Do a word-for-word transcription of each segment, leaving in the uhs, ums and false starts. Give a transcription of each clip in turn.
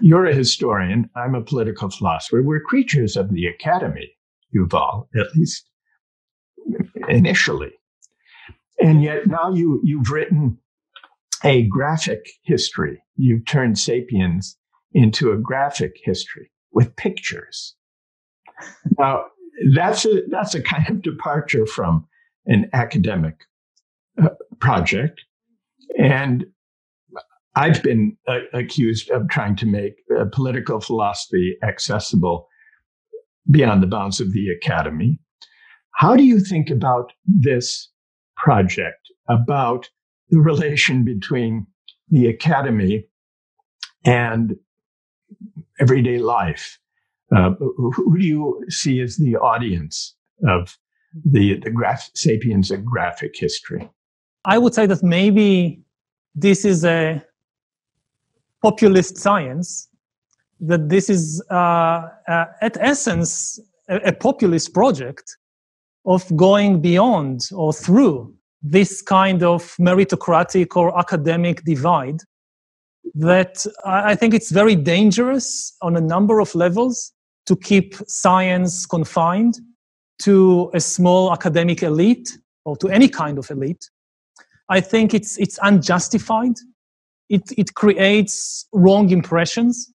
You're a historian. I'm a political philosopher. We're creatures of the academy, Yuval, at least initially. And yet now you, you've written a graphic history. You've turned Sapiens into a graphic history with pictures. Now, that's a, that's a kind of departure from an academic uh, project. And I've been uh, accused of trying to make uh, political philosophy accessible beyond the bounds of the academy. How do you think about this project, about the relation between the academy and everyday life? Uh, who do you see as the audience of the, the graph, Sapiens, a graphic history? I would say that maybe this is a populist science, that this is, uh, uh, at essence, a, a populist project of going beyond or through this kind of meritocratic or academic divide, that I think it's very dangerous on a number of levels to keep science confined to a small academic elite or to any kind of elite. I think it's it's unjustified. It it creates wrong impressions.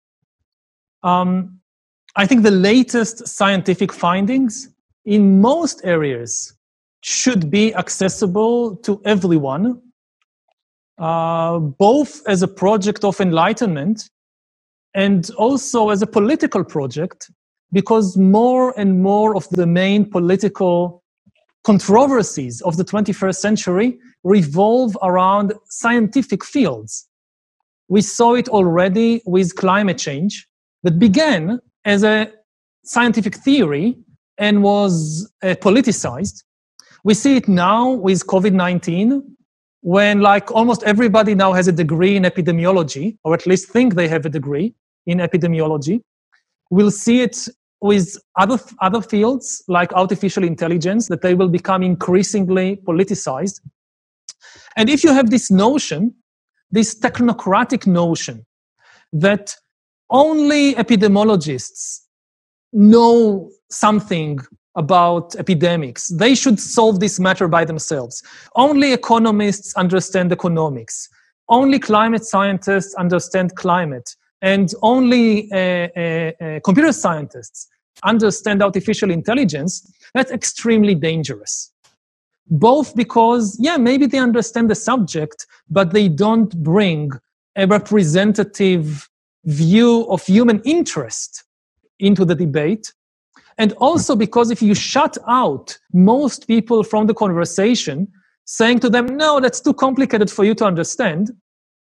Um, I think the latest scientific findings in most areas should be accessible to everyone, uh, both as a project of enlightenment and also as a political project, because more and more of the main political controversies of the twenty-first century revolve around scientific fields. We saw it already with climate change, that began as a scientific theory and was uh, politicized. We see it now with COVID nineteen, when like almost everybody now has a degree in epidemiology, or at least think they have a degree in epidemiology. We'll see it with other, other fields like artificial intelligence, that they will become increasingly politicized. And if you have this notion, this technocratic notion, that only epidemiologists know something about epidemics, they should solve this matter by themselves. Only economists understand economics. Only climate scientists understand climate. And only uh, uh, uh, computer scientists understand artificial intelligence. That's extremely dangerous. Both because, yeah, maybe they understand the subject, but they don't bring a representative view of human interest into the debate. And also because if you shut out most people from the conversation, saying to them, no, that's too complicated for you to understand,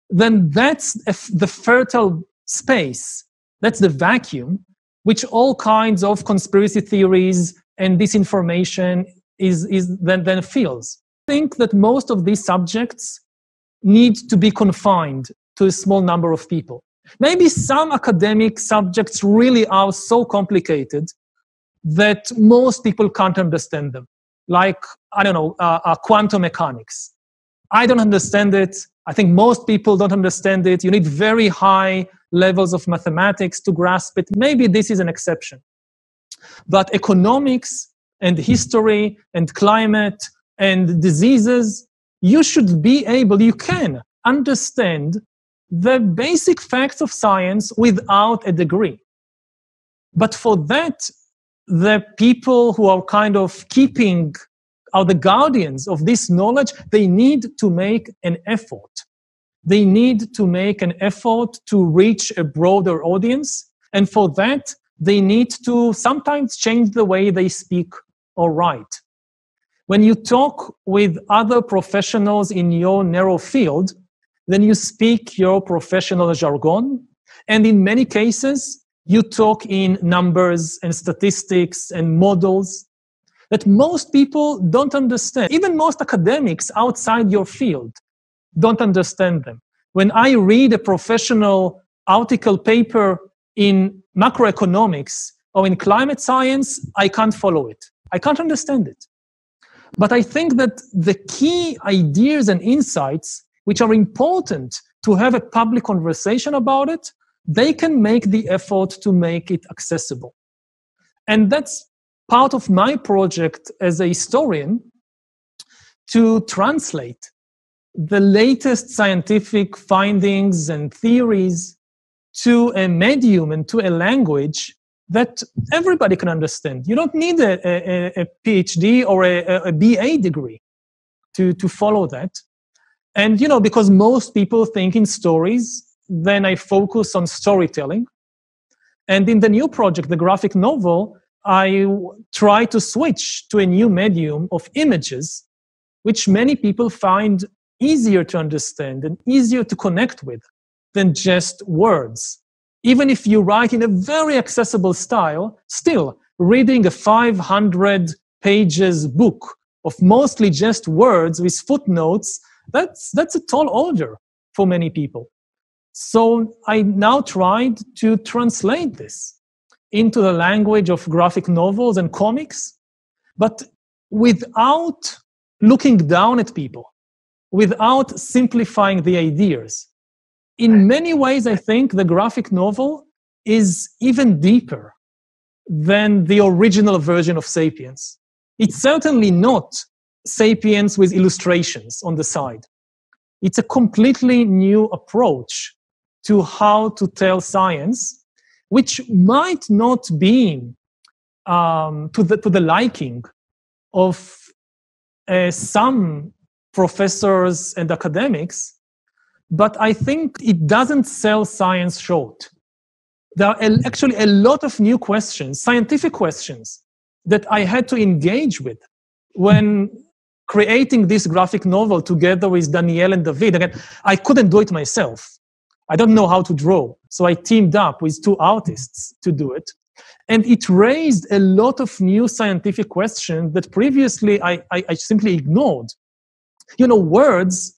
then that's the fertile space, that's the vacuum, which all kinds of conspiracy theories and disinformation is, is then, then fills. I think that most of these subjects need to be confined to a small number of people. Maybe some academic subjects really are so complicated that most people can't understand them. Like, I don't know, uh, uh, quantum mechanics. I don't understand it. I think most people don't understand it. You need very high levels of mathematics to grasp it. Maybe this is an exception. But economics and history and climate and diseases, you should be able, you can understand the basic facts of science without a degree. But for that, the people who are kind of keeping, are the guardians of this knowledge, they need to make an effort. They need to make an effort to reach a broader audience. And for that, they need to sometimes change the way they speak or write. When you talk with other professionals in your narrow field, then you speak your professional jargon. And in many cases, you talk in numbers and statistics and models that most people don't understand. Even most academics outside your field don't understand them. When I read a professional article paper in macroeconomics or in climate science, I can't follow it. I can't understand it. But I think that the key ideas and insights which are important to have a public conversation about it, they can make the effort to make it accessible. And that's part of my project as a historian, to translate the latest scientific findings and theories to a medium and to a language that everybody can understand. You don't need a, a, a PhD or a, a B A degree to, to follow that. And, you know, because most people think in stories, then I focus on storytelling. And in the new project, the graphic novel, I try to switch to a new medium of images, which many people find easier to understand and easier to connect with than just words. Even if you write in a very accessible style, still reading a five hundred pages book of mostly just words with footnotes, that's, that's a tall order for many people. So I now tried to translate this into the language of graphic novels and comics, but without looking down at people, without simplifying the ideas. In many ways, I think the graphic novel is even deeper than the original version of Sapiens. It's certainly not Sapiens with illustrations on the side. It's a completely new approach to how to tell science, which might not be um, to, the, to the liking of uh, some professors and academics, but I think it doesn't sell science short. There are actually a lot of new questions, scientific questions, that I had to engage with when creating this graphic novel together with Daniel and David. Again, I couldn't do it myself. I don't know how to draw. So I teamed up with two artists to do it. And it raised a lot of new scientific questions that previously I, I, I simply ignored. You know, words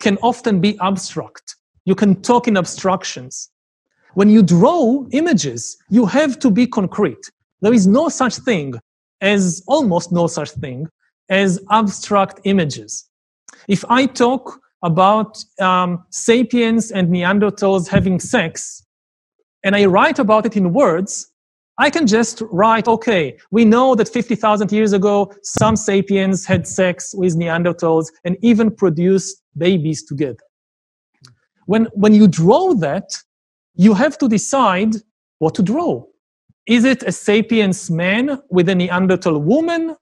can often be abstract. You can talk in abstractions. When you draw images, you have to be concrete. There is no such thing as, almost no such thing, as abstract images. If I talk about um, Sapiens and Neanderthals having sex, and I write about it in words, I can just write, okay, we know that fifty thousand years ago, some Sapiens had sex with Neanderthals and even produced babies together. When, when you draw that, you have to decide what to draw. Is it a Sapiens man with a Neanderthal woman?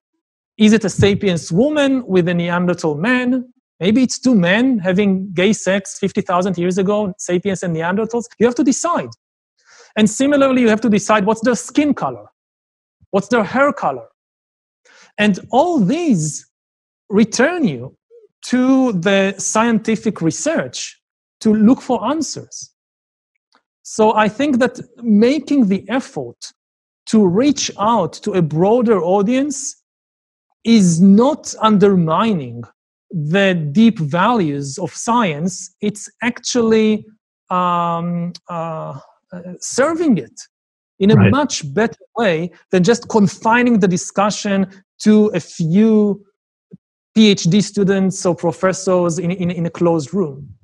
Is it a Sapiens woman with a Neanderthal man? Maybe it's two men having gay sex fifty thousand years ago, Sapiens and Neanderthals. You have to decide. And similarly, you have to decide what's their skin color, what's their hair color. And all these return you to the scientific research to look for answers. So I think that making the effort to reach out to a broader audience is not undermining the deep values of science. It's actually um, uh, Uh, serving it in a right. much better way than just confining the discussion to a few PhD students or professors in, in, in a closed room.